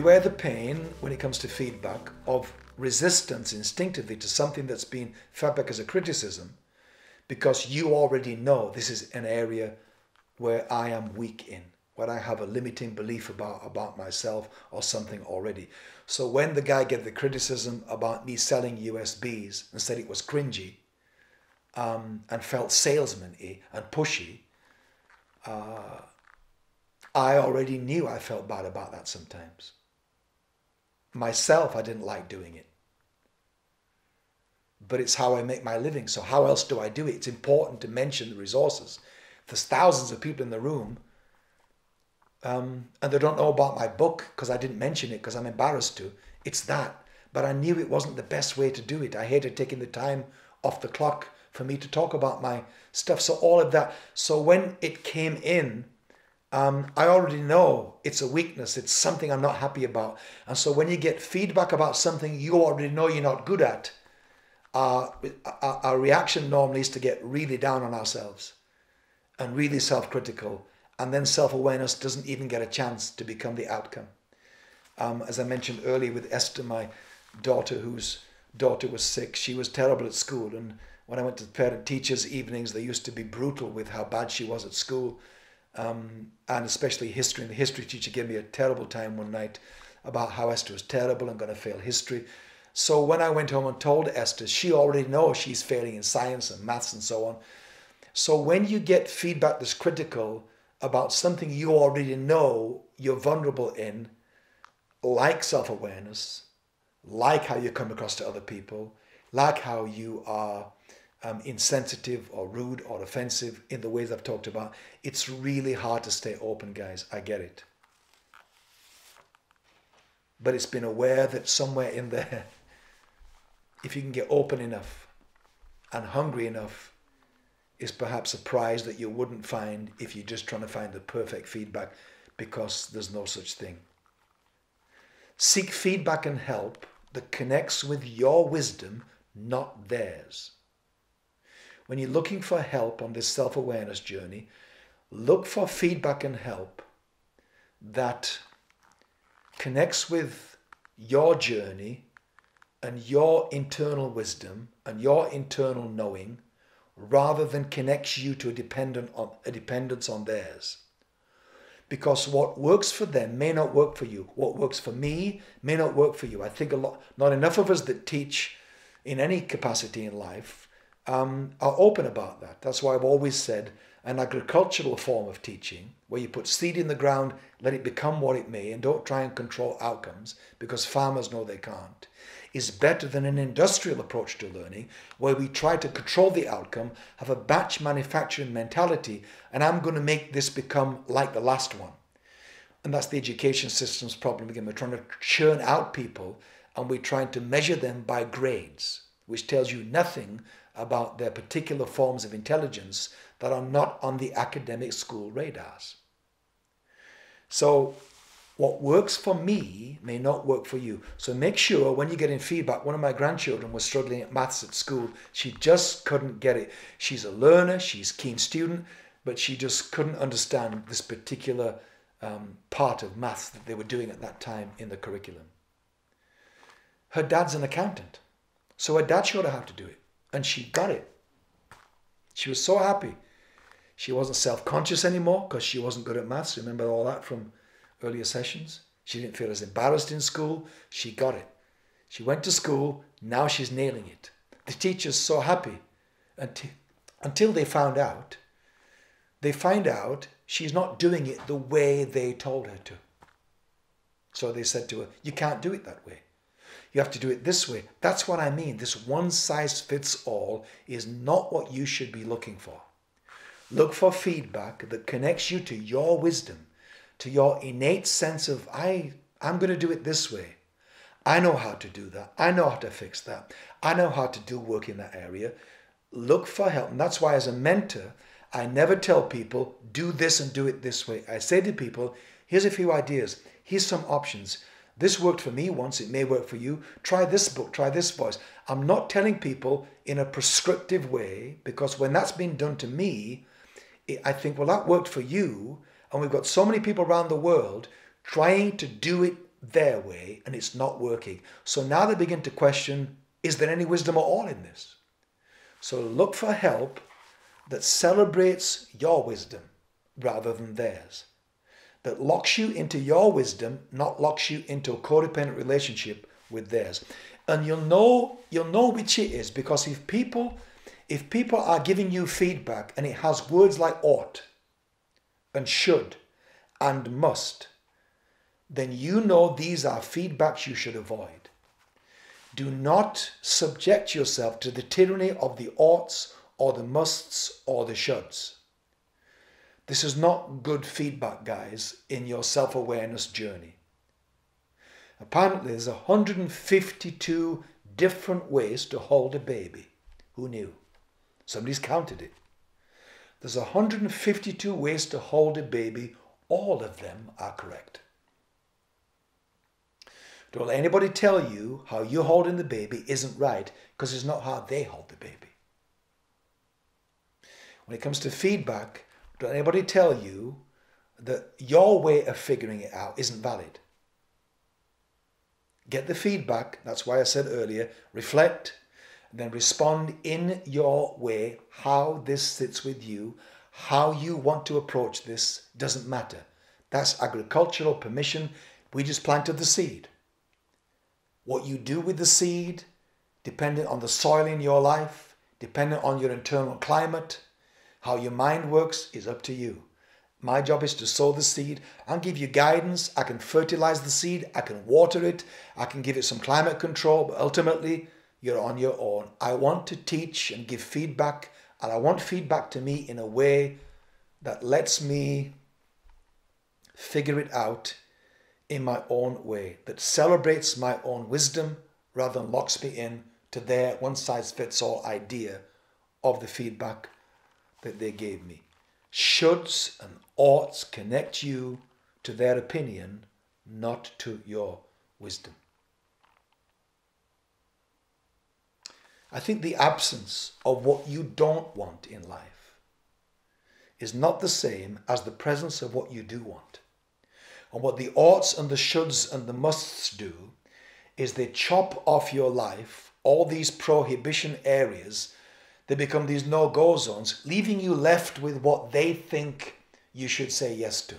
Beware the pain, when it comes to feedback, of resistance instinctively to something that's been fed back as a criticism, because you already know this is an area where I am weak in, where I have a limiting belief about myself or something already. So when the guy gave the criticism about me selling USBs and said it was cringy and felt salesman-y and pushy, I already knew I felt bad about that sometimes. Myself, I didn't like doing it. But it's how I make my living, so how else do I do it? It's important to mention the resources. There's thousands of people in the room and they don't know about my book because I didn't mention it because I'm embarrassed to. It's that. But I knew it wasn't the best way to do it. I hated taking the time off the clock for me to talk about my stuff. So all of that. So when it came in, I already know it's a weakness. It's something I'm not happy about. And so when you get feedback about something you already know you're not good at, our reaction normally is to get really down on ourselves and really self-critical. And then self-awareness doesn't even get a chance to become the outcome. As I mentioned earlier with Esther, my daughter, whose daughter was sick, she was terrible at school. And when I went to parent-teachers' evenings, they used to be brutal with how bad she was at school. And especially history, and the history teacher gave me a terrible time one night about how Esther was terrible and going to fail history. So when I went home and told Esther, she already knows she's failing in science and maths and so on. So when you get feedback that's critical about something you already know you're vulnerable in, like self-awareness, like how you come across to other people, like how you are insensitive or rude or offensive in the ways I've talked about, it's really hard to stay open, guys. I get it. But it's been aware that somewhere in there, if you can get open enough and hungry enough, is perhaps a prize that you wouldn't find if you're just trying to find the perfect feedback, because there's no such thing. Seek feedback and help that connects with your wisdom, not theirs. When you're looking for help on this self-awareness journey, look for feedback and help that connects with your journey and your internal wisdom and your internal knowing, rather than connects you to a dependence on theirs. Because what works for them may not work for you. What works for me may not work for you. I think not enough of us that teach in any capacity in life are open about that. That's why I've always said an agricultural form of teaching, where you put seed in the ground, let it become what it may, and don't try and control outcomes, because farmers know they can't, is better than an industrial approach to learning, where we try to control the outcome, have a batch manufacturing mentality, and I'm going to make this become like the last one. And that's the education system's problem again. We're trying to churn out people, and we're trying to measure them by grades, which tells you nothing about their particular forms of intelligence that are not on the academic school radars. So what works for me may not work for you. So make sure when you're getting feedback, one of my grandchildren was struggling at maths at school. She just couldn't get it. She's a learner, she's a keen student, but she just couldn't understand this particular part of maths that they were doing at that time in the curriculum. Her dad's an accountant, so her dad showed her how to do it. And she got it. She was so happy. She wasn't self-conscious anymore because she wasn't good at maths. Remember all that from earlier sessions? She didn't feel as embarrassed in school. She got it. She went to school. Now she's nailing it. The teacher's so happy until they found out. They find out she's not doing it the way they told her to. So they said to her, "You can't do it that way. You have to do it this way." That's what I mean. This one size fits all is not what you should be looking for. Look for feedback that connects you to your wisdom, to your innate sense of, I'm going to do it this way. I know how to do that. I know how to fix that. I know how to do work in that area. Look for help. And that's why as a mentor, I never tell people, do this and do it this way. I say to people, here's a few ideas. Here's some options. This worked for me once, it may work for you. Try this book, try this voice. I'm not telling people in a prescriptive way, because when that's been done to me, I think, well, that worked for you. And we've got so many people around the world trying to do it their way and it's not working. So now they begin to question, is there any wisdom at all in this? So look for help that celebrates your wisdom rather than theirs, that locks you into your wisdom, not locks you into a codependent relationship with theirs. And you'll know which it is, because if people are giving you feedback and it has words like ought and should and must, then you know these are feedbacks you should avoid. Do not subject yourself to the tyranny of the oughts or the musts or the shoulds. This is not good feedback, guys, in your self-awareness journey. Apparently, there's 152 different ways to hold a baby. Who knew? Somebody's counted it. There's 152 ways to hold a baby. All of them are correct. Don't let anybody tell you how you're holding the baby isn't right, because it's not how they hold the baby. When it comes to feedback, don't anybody tell you that your way of figuring it out isn't valid. Get the feedback. That's why I said earlier, reflect, and then respond in your way. How this sits with you, how you want to approach this, doesn't matter. That's agricultural permission. We just planted the seed. What you do with the seed, depending on the soil in your life, depending on your internal climate, how your mind works, is up to you. My job is to sow the seed. I'll give you guidance. I can fertilize the seed. I can water it. I can give it some climate control, but ultimately you're on your own. I want to teach and give feedback, and I want feedback to me in a way that lets me figure it out in my own way, that celebrates my own wisdom rather than locks me in to their one-size-fits-all idea of the feedback that they gave me. Shoulds and oughts connect you to their opinion, not to your wisdom. I think the absence of what you don't want in life is not the same as the presence of what you do want. And what the oughts and the shoulds and the musts do is they chop off your life, all these prohibition areas. They become these no-go zones, leaving you left with what they think you should say yes to.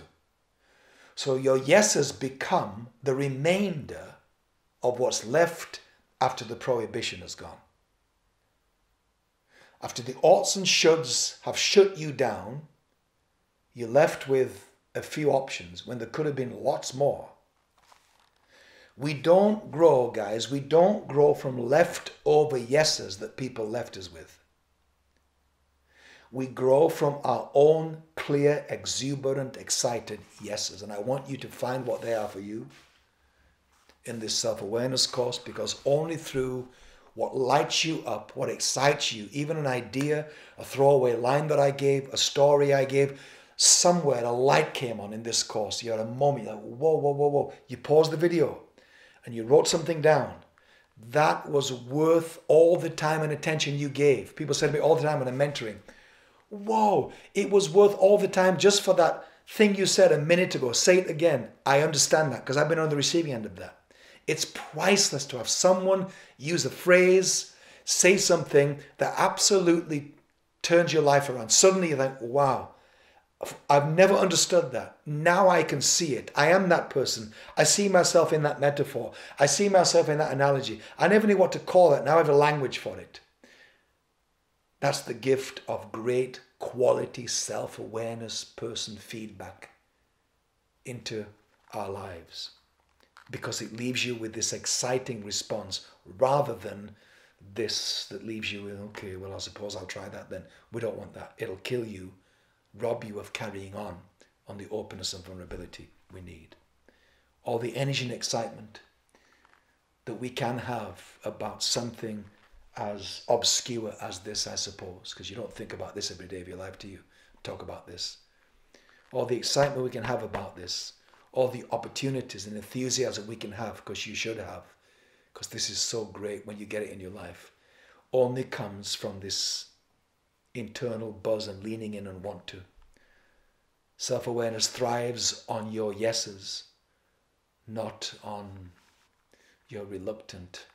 So your yeses become the remainder of what's left after the prohibition has gone. After the oughts and shoulds have shut you down, you're left with a few options when there could have been lots more. We don't grow, guys. We don't grow from leftover yeses that people left us with. We grow from our own clear, exuberant, excited yeses. And I want you to find what they are for you in this self-awareness course, because only through what lights you up, what excites you, even an idea, a throwaway line that I gave, a story I gave, somewhere a light came on in this course. You had a moment, you're like, whoa, whoa, whoa, whoa. You paused the video and you wrote something down. That was worth all the time and attention you gave. People said to me all the time when I'm mentoring, whoa, it was worth all the time just for that thing you said a minute ago. Say it again. I understand that, because I've been on the receiving end of that. It's priceless to have someone use a phrase, say something that absolutely turns your life around. Suddenly you're like, wow, I've never understood that. Now I can see it. I am that person. I see myself in that metaphor. I see myself in that analogy. I never knew what to call that. Now I have a language for it. That's the gift of great quality self-awareness person feedback into our lives, because it leaves you with this exciting response rather than this that leaves you with, okay, well, I suppose I'll try that then. We don't want that. It'll kill you, rob you of carrying on the openness and vulnerability we need. All the energy and excitement that we can have about something as obscure as this, I suppose, because you don't think about this every day of your life, do you? Talk about this. All the excitement we can have about this, all the opportunities and enthusiasm we can have, because you should have, because this is so great when you get it in your life, only comes from this internal buzz and leaning in and want to. Self-awareness thrives on your yeses not on your reluctant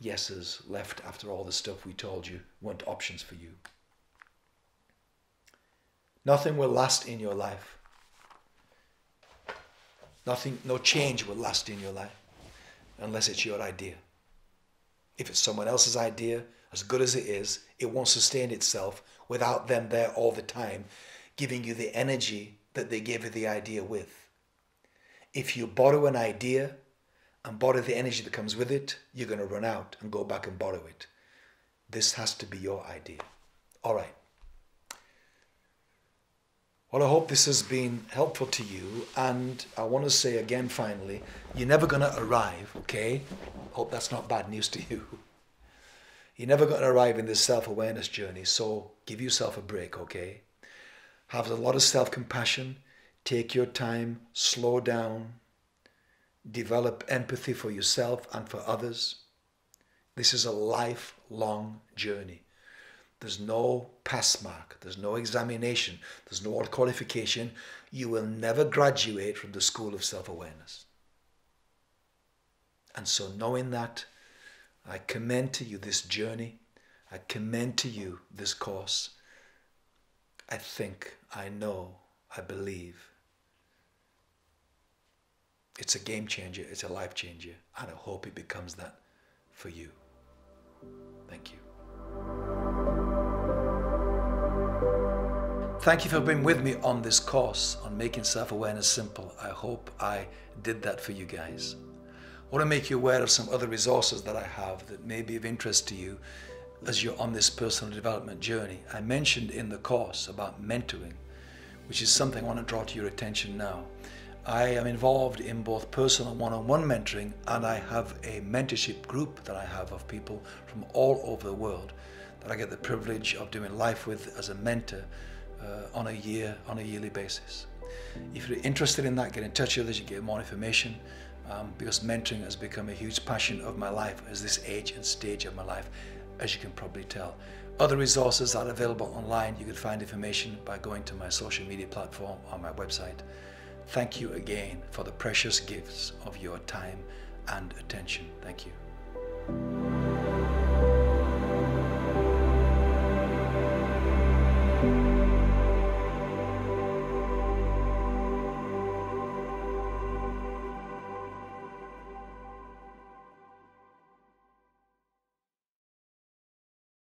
yeses left after all the stuff we told you weren't options for you. Nothing will last in your life. Nothing, no change will last in your life unless it's your idea. If it's someone else's idea, as good as it is, it won't sustain itself without them there all the time, giving you the energy that they gave you the idea with. If you borrow an idea and borrow the energy that comes with it, you're going to run out and go back and borrow it. This has to be your idea. All right. Well, I hope this has been helpful to you, and I want to say again, finally, you're never going to arrive, okay? Hope that's not bad news to you. You're never going to arrive in this self-awareness journey, so give yourself a break, okay? Have a lot of self-compassion, take your time, slow down, develop empathy for yourself and for others. This is a lifelong journey. There's no pass mark, there's no examination, there's no qualification. You will never graduate from the school of self-awareness. And so knowing that, I commend to you this journey, I commend to you this course. I think, I know, I believe. It's a game changer, it's a life changer, and I hope it becomes that for you. Thank you. Thank you for being with me on this course on making self-awareness simple. I hope I did that for you guys. I want to make you aware of some other resources that I have that may be of interest to you as you're on this personal development journey. I mentioned in the course about mentoring, which is something I want to draw to your attention now. I am involved in both personal one-on-one mentoring, and I have a mentorship group that I have of people from all over the world that I get the privilege of doing life with as a mentor on a yearly basis. If you're interested in that, get in touch with us, you get more information, because mentoring has become a huge passion of my life as this age and stage of my life, as you can probably tell. Other resources are available online. You can find information by going to my social media platform on my website. Thank you again for the precious gifts of your time and attention. Thank you.